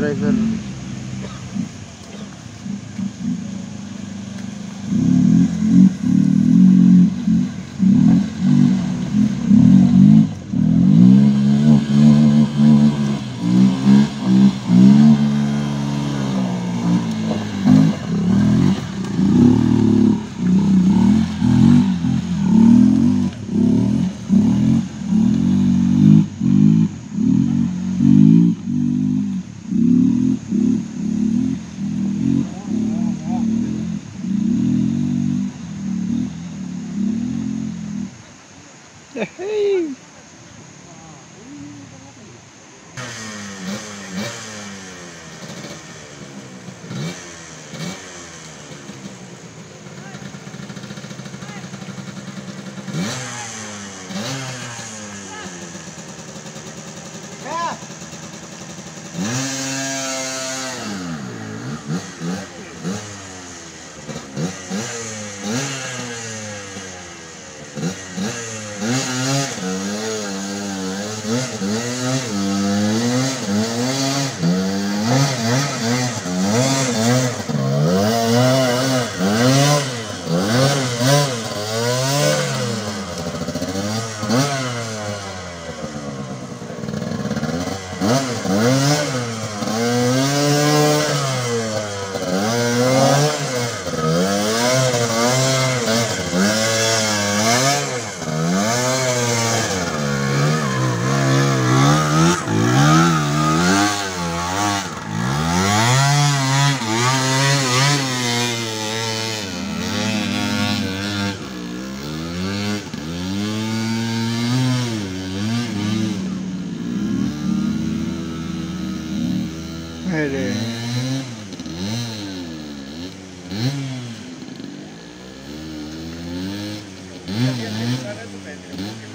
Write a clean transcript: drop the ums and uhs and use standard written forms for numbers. driver. Hey! Gracias.